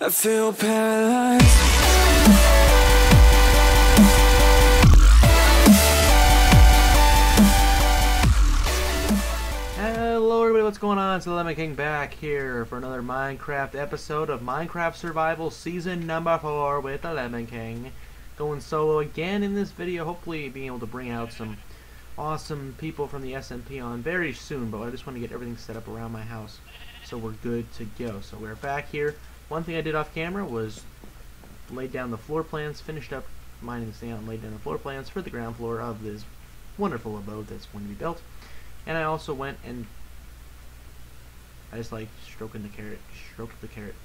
I feel paralyzed. What's going on? It's Lemon King back here for another Minecraft episode of Minecraft Survival Season number 4 with the Lemon King. Going solo again in this video, hopefully being able to bring out some awesome people from the SMP on very soon, but I just want to get everything set up around my house so we're good to go. So we're back here. One thing I did off camera was laid down the floor plans, finished up mining the sand and laid down the floor plans for the ground floor of this wonderful abode that's going to be built. And I also went and I just like stroking the carrot, stroke the carrot,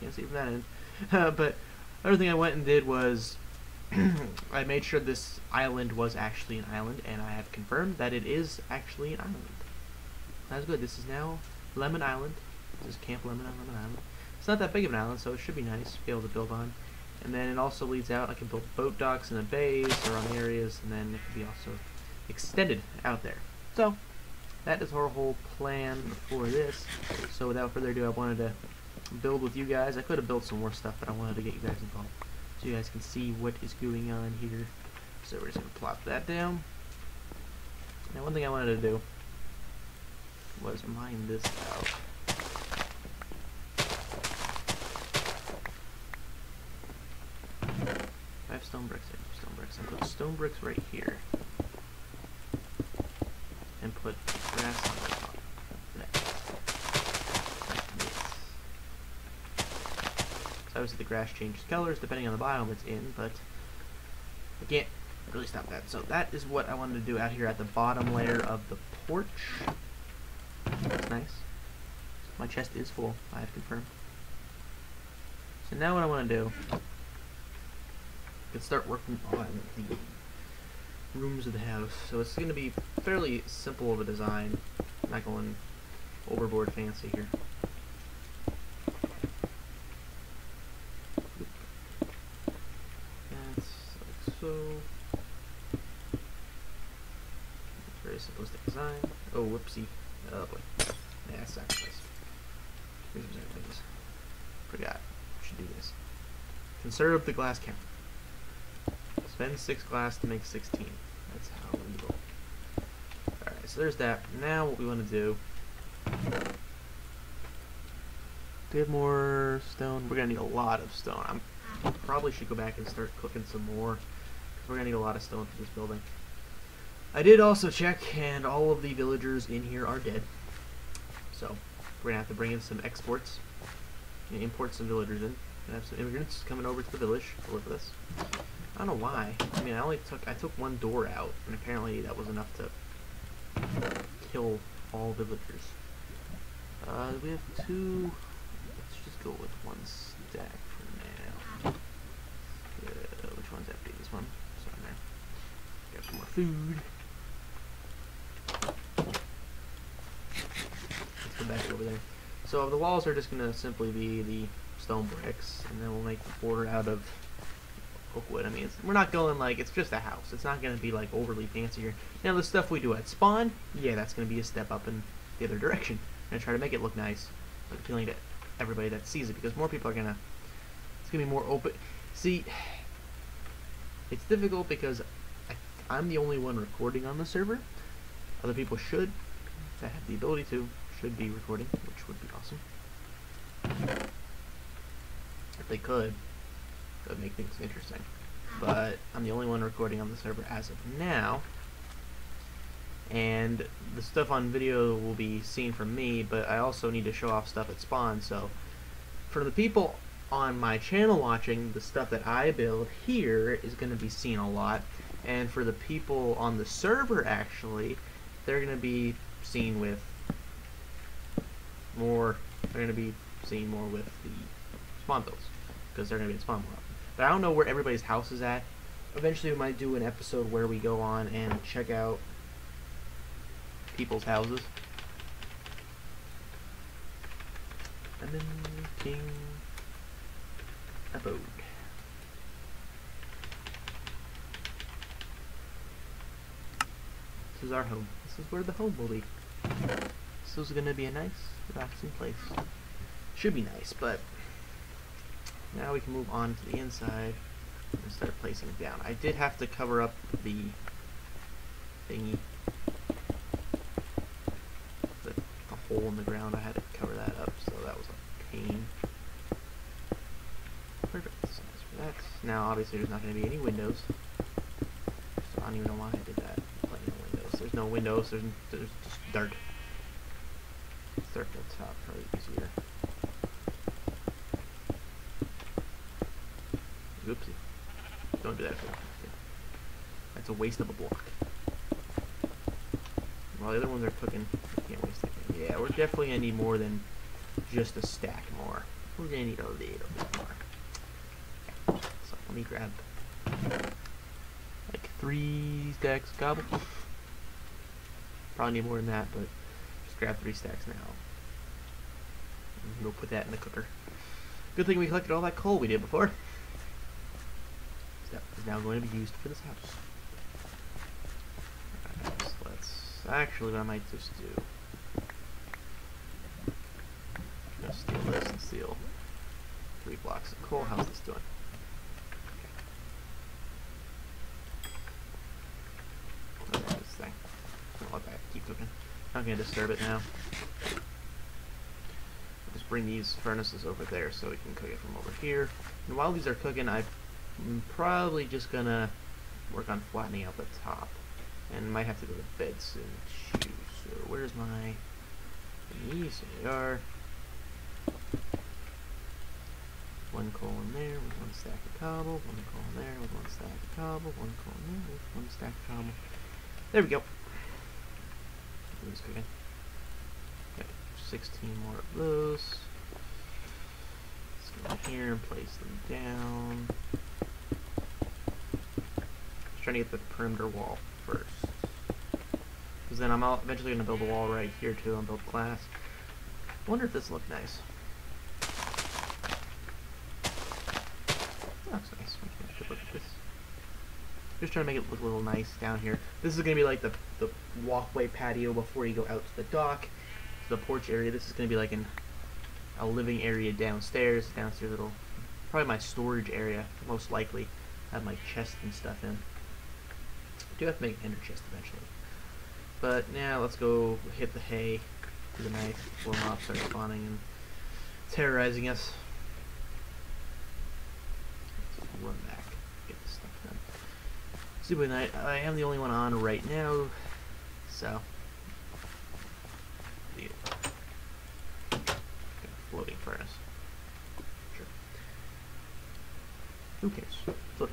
can't see from that end. But another thing I went and did was I made sure this island was actually an island, and I have confirmed that it is actually an island. That's good. This is now Lemon Island. This is Camp Lemon on Lemon Island. It's not that big of an island, so it should be nice to be able to build on. And then it also leads out, I can build boat docks in the bays or on areas, and then it can be also extended out there. So, that is our whole plan for this. So without further ado, I wanted to build with you guys. I could have built some more stuff, but I wanted to get you guys involved so you guys can see what is going on here. So we're just going to plop that down. Now one thing I wanted to do was mine this out. I put stone bricks right here, and put grass on the top, like this. So obviously the grass changes colors depending on the biome it's in, but I can't really stop that. So that is what I wanted to do out here at the bottom layer of the porch. That's nice. So my chest is full, I have confirmed. So now what I want to do, can start working on the rooms of the house. So it's going to be fairly simple of a design. I'm not going overboard fancy here. That's like so. It's very simplistic design. Oh, whoopsie. Oh boy. Yeah, that sucks. Here's what I'm doing this. Forgot. We should do this. Conserve the glass counter. Spend 6 glass to make 16. That's how I'm going to go. Alright, so there's that. Now what we want to do... Do we have more stone? We're going to need a lot of stone. I probably should go back and start cooking some more. We're going to need a lot of stone for this building. I did also check, and all of the villagers in here are dead. So, we're going to have to bring in some exports. And import some villagers in. We're going to have some immigrants coming over to the village to live with us. I don't know why. I mean, I took one door out, and apparently that was enough to kill all villagers. We have 2. Let's just go with 1 stack for now. Which one's empty? This one. So in there. Got some more food. Let's go back over there. So the walls are just gonna simply be the stone bricks, and then we'll make the border out of oakwood. I mean, we're not going like, it's just a house. It's not going to be like overly fancier. Now the stuff we do at spawn, yeah, that's going to be a step up in the other direction. I'm going to try to make it look nice, look appealing to everybody that sees it, because more people are going to, it's going to be more open. See, it's difficult because I'm the only one recording on the server. Other people should, that have the ability to, should be recording, which would be awesome. If they could. That would make things interesting, but I'm the only one recording on the server as of now, and the stuff on video will be seen from me, but I also need to show off stuff at spawn. So for the people on my channel watching, the stuff that I build here is going to be seen a lot, and for the people on the server, actually, they're going to be seen with more, they're going to be seen more with the spawn builds, because they're going to be in spawn more. But I don't know where everybody's house is at. Eventually we might do an episode where we go on and check out people's houses. Lemon King Abog. This is our home. This is where the home will be. This is gonna be a nice, relaxing place. Should be nice, but now we can move on to the inside and start placing it down. I did have to cover up the thingy, the hole in the ground. I had to cover that up, so that was a pain. Perfect. So that's now obviously there's not going to be any windows. So I don't even know why I did that. Plenty of windows. There's no windows. There's just dirt. Let's start from the top, probably easier. Oopsie. Don't do that for me. That's a waste of a block. While the other ones are cooking, I can't waste that. Yeah, we're definitely going to need more than just a stack more. We're going to need a little bit more. So let me grab like 3 stacks of cobble. Probably need more than that, but just grab 3 stacks now. And we'll put that in the cooker. Good thing we collected all that coal we did before. That is now going to be used for this house. Alright, so let's actually what I might just do. Just steal this and steal 3 blocks of coal. How's this doing? Okay. Look at this thing. I'll let that keep cooking. I'm not gonna disturb it now. I'll just bring these furnaces over there so we can cook it from over here. And while these are cooking, I'm probably just gonna work on flattening out the top, and might have to go to bed soon too. So where's my these? There they are. 1 coal in there with 1 stack of cobble. 1 coal in there with 1 stack of cobble. 1 coal in there with 1 stack of cobble. There we go. Who's cooking? Got 16 more of those. Let's go in here and place them down. Trying to get the perimeter wall first, because then I'm eventually going to build a wall right here too. I'll build glass. Wonder if this looked nice. That looks nice. I should look at this. Just trying to make it look a little nice down here. This is going to be like the walkway patio before you go out to the dock, to the porch area. This is going to be like a living area downstairs. Downstairs it'll probably my storage area, most likely. Have my chest and stuff in. I do have to make an inner chest eventually. But now let's go hit the hay with a knife before mobs start spawning and terrorizing us. Let's run back, get this stuff done. Super night. I am the only one on right now, so yeah. Got a floating furnace. Sure. Who cares? Look.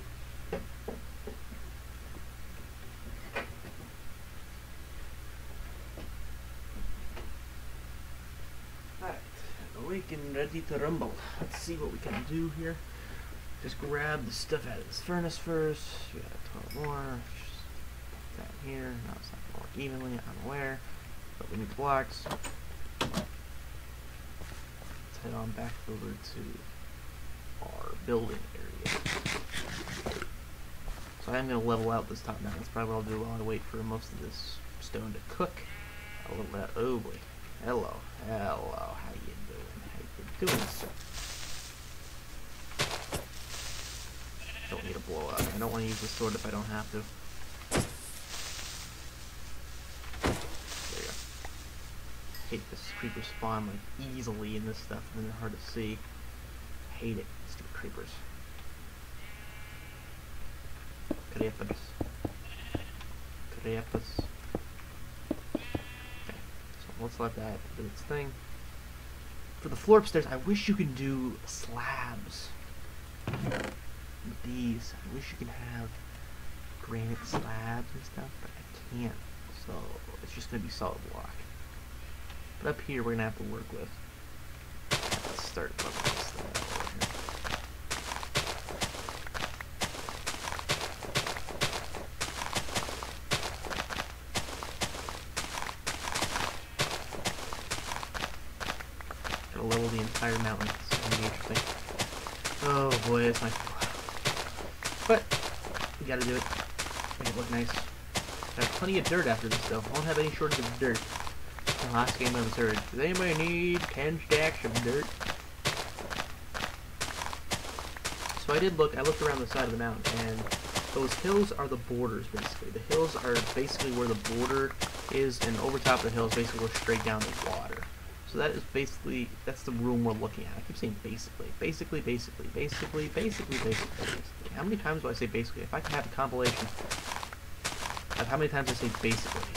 Awake and ready to rumble. Let's see what we can do here. Just grab the stuff out of this furnace first. We got 12 more. Just put that here. Now it's not going to work evenly, I'm aware. But we need the blocks. Let's head on back over to our building area. So I am going to level out this top now. That's probably what I'll do while I wait for most of this stone to cook. A little bit. Oh boy. Hello. Hello. How you doing? How you doing, sir? Don't need to blow up. I don't want to use the sword if I don't have to. There you go. I hate this creeper spawn like easily in this stuff, and they're hard to see. I hate it. Stupid creepers. Creepers. Creepers. Let's let that do its thing. For the floor upstairs, I wish you could do slabs. With these, I wish you could have granite slabs and stuff, but I can't. So it's just gonna be solid block. But up here, we're gonna have to work with. Let's start leveling this thing over here. Level the entire mountain. It's interesting. Oh boy, it's my. But we gotta do it. Make it look nice. That's plenty of dirt after this stuff. I won't have any shortage of dirt. The last game I was heard. Does anybody need 10 stacks of dirt? So I did look, I looked around the side of the mountain, and those hills are the borders, basically. The hills are basically where the border is, and over top of the hills basically goes straight down to water. So that is basically, that's the room we're looking at. I keep saying basically. Basically. How many times do I say basically? If I could have a compilation of how many times I say basically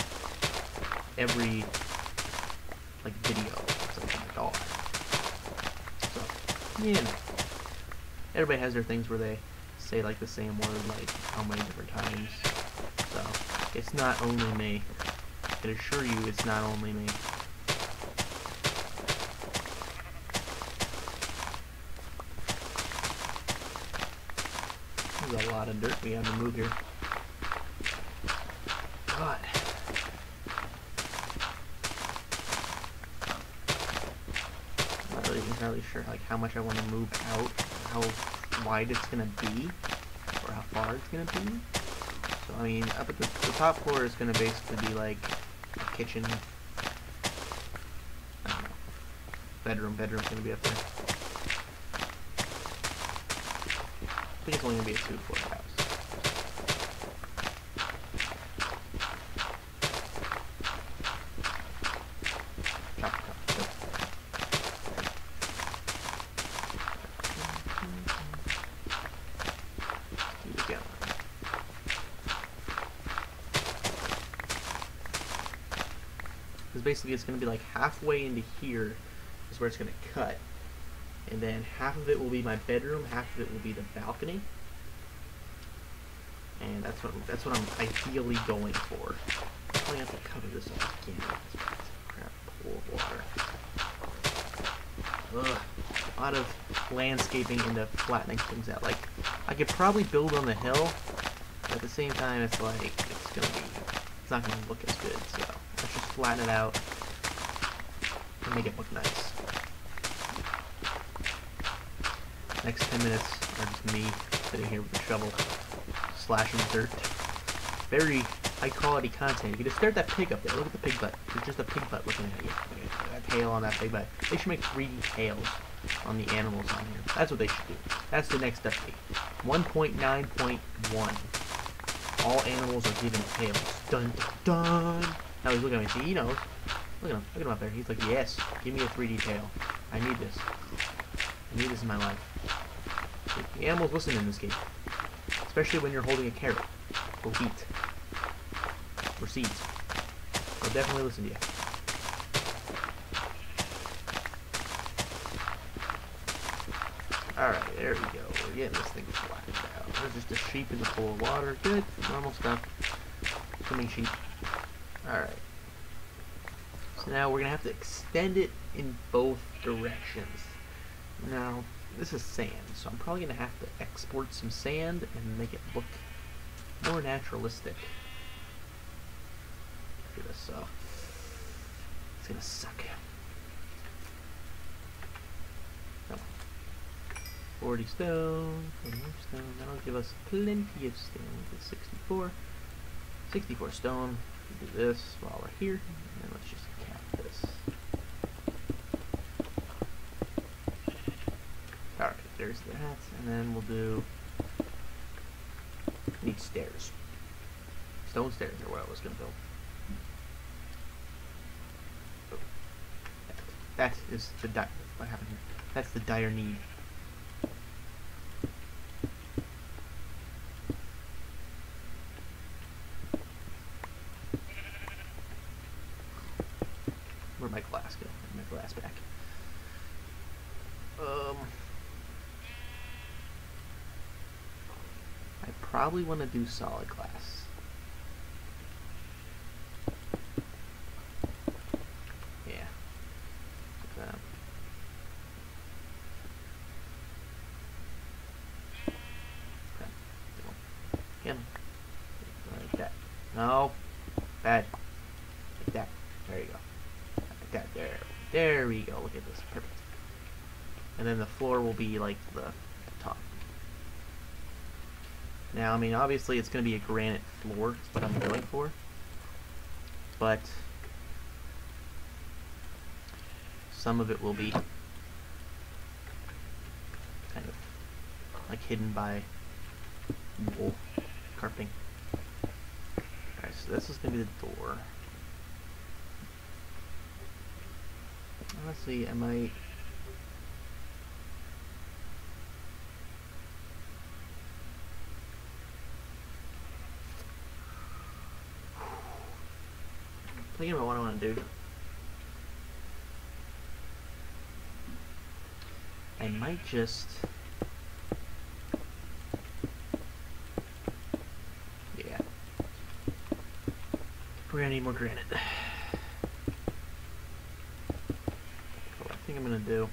every, like, video or something like all that. So, yeah. Everybody has their things where they say, like, the same word, like, how many different times. So, it's not only me. I can assure you it's not only me. There's a lot of dirt we have to move here. God. I'm not really entirely sure, like, how much I want to move out, how wide it's going to be, or how far it's going to be. So, I mean, up at the top floor is going to basically be, like, a kitchen. I don't know. Bedroom's going to be up there. I think it's only going to be a 2-floor house. Basically it's going to be like halfway into here is where it's going to cut, and then half of it will be my bedroom, half of it will be the balcony, and that's what I'm ideally going for. I probably have to cover this up again. Crap, pool of water. Ugh, a lot of landscaping into flattening things out. Like, I could probably build on the hill, but at the same time it's like it's not going to look as good. So let's just flatten it out and make it look nice. Next 10 minutes are just me sitting here with a shovel, slashing dirt. Very high-quality content. You can just stare at that pig up there. Look at the pig butt. There's just a pig butt looking at you. A tail on that pig butt. They should make 3 tails on the animals on here. That's what they should do. That's the next update. 1.9.1. All animals are given tails. Dun dun dun! Now he's looking at me. See, he knows. Look at him up there. He's like, yes, give me a 3D tail. I need this. I need this in my life. The animals listen in this game. Especially when you're holding a carrot. Or wheat. Or seeds. They'll definitely listen to you. Alright, there we go. We're getting this thing flattened out. There's just a sheep in the pool of water. Good. Normal stuff. Swimming sheep. Alright, so now we're going to have to extend it in both directions. Now, this is sand, so I'm probably going to have to export some sand and make it look more naturalistic. After this, so it's going to suck. Oh. 40 stone, 41 stone, that'll give us plenty of stone. With 64 stone. Do this while we're here, and let's just cap this. Alright, there's that, and then we'll do... need stairs. Stone stairs are what I was going to build. Oh. That is the dire... what happened here? That's the dire need. Probably want to do solid glass. Yeah. Like that. Okay. Again. Like that. No. Bad. Like that. There you go. Like that. There. There we go. Look at this. Perfect. And then the floor will be like the top. Now, I mean, obviously it's going to be a granite floor, that's what I'm going for, but some of it will be kind of like hidden by wool carping. Alright, so this is going to be the door. Honestly, I might... thinking about what I want to do. I might just... yeah. We're gonna need more granite. So what I think I'm gonna do...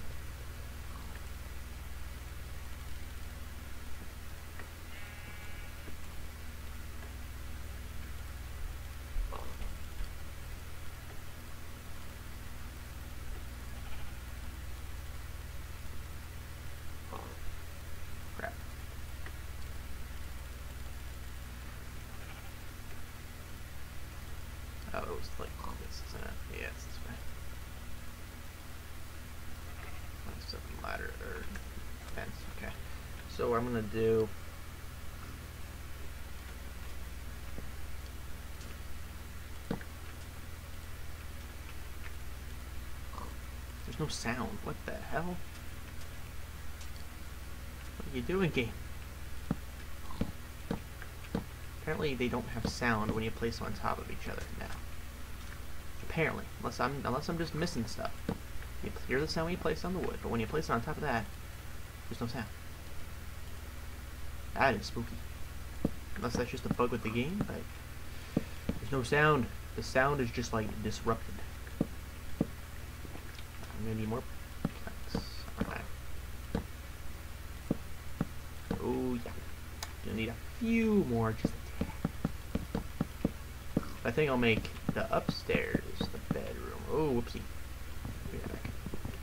so what I'm going to do there's no sound. What the hell? What are you doing, game? Apparently they don't have sound when you place them on top of each other now. Apparently. Unless I'm just missing stuff. You hear the sound when you place on the wood, but when you place it on top of that, there's no sound. That is spooky. Unless that's just a bug with the game, but there's no sound. The sound is just like disrupted. I'm gonna need more planks. Alright. Oh yeah. Gonna need a few more, just a tad. I think I'll make the upstairs the bedroom. Oh whoopsie.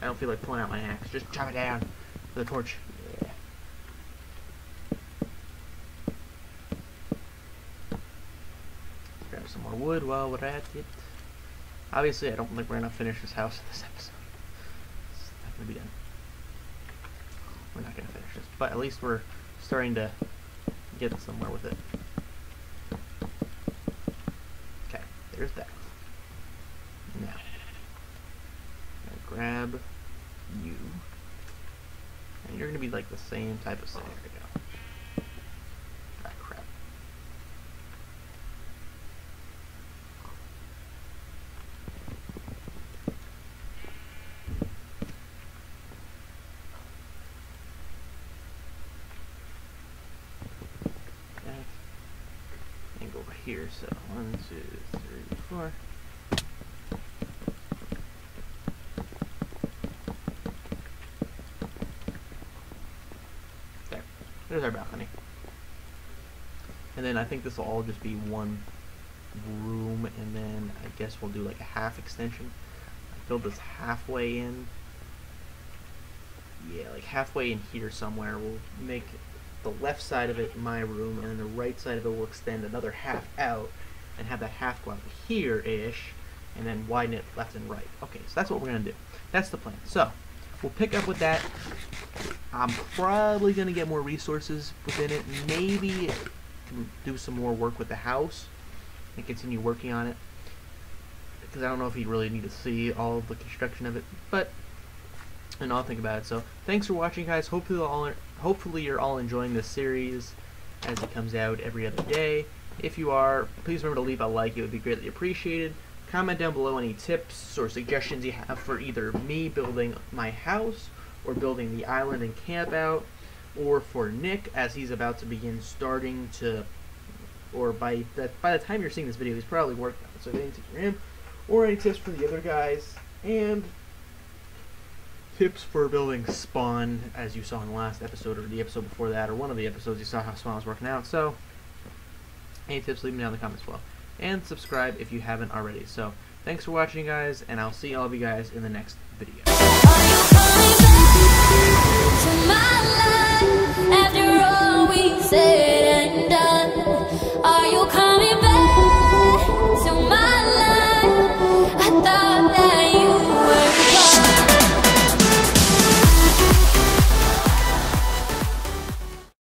I don't feel like pulling out my axe. Just chop it down with a torch. Wood while we're at it. Obviously, I don't think we're gonna finish this house in this episode. It's not gonna be done. We're not gonna finish this, but at least we're starting to get somewhere with it. Okay, there's that. Now, I'll grab you, and you're gonna be like the same type of scenario. Here, so 1, 2, 3, 4. There. There's our balcony. And then I think this will all just be one room, and then I guess we'll do like a half extension. I build this halfway in. Yeah, like halfway in here somewhere. We'll make the left side of it my room, and then the right side of it will extend another half out and have that half go out here-ish, and then widen it left and right. Okay, so that's what we're going to do. That's the plan. So, we'll pick up with that. I'm probably going to get more resources within it. Maybe do some more work with the house and continue working on it, because I don't know if you really need to see all of the construction of it, but and I'll think about it. So thanks for watching, guys. Hopefully you're all enjoying this series as it comes out every other day. If you are, please remember to leave a like. It would be greatly appreciated. Comment down below any tips or suggestions you have for either me building my house or building the island and camp out, or for Nick as he's about to begin starting to, or by the time you're seeing this video, he's probably worked on it. So any tips for him or any tips for the other guys, and tips for building spawn, as you saw in the last episode or the episode before that, or one of the episodes you saw how spawn was working out. So any tips, leave them down in the comments below, and subscribe if you haven't already. So thanks for watching, guys, and I'll see all of you guys in the next video.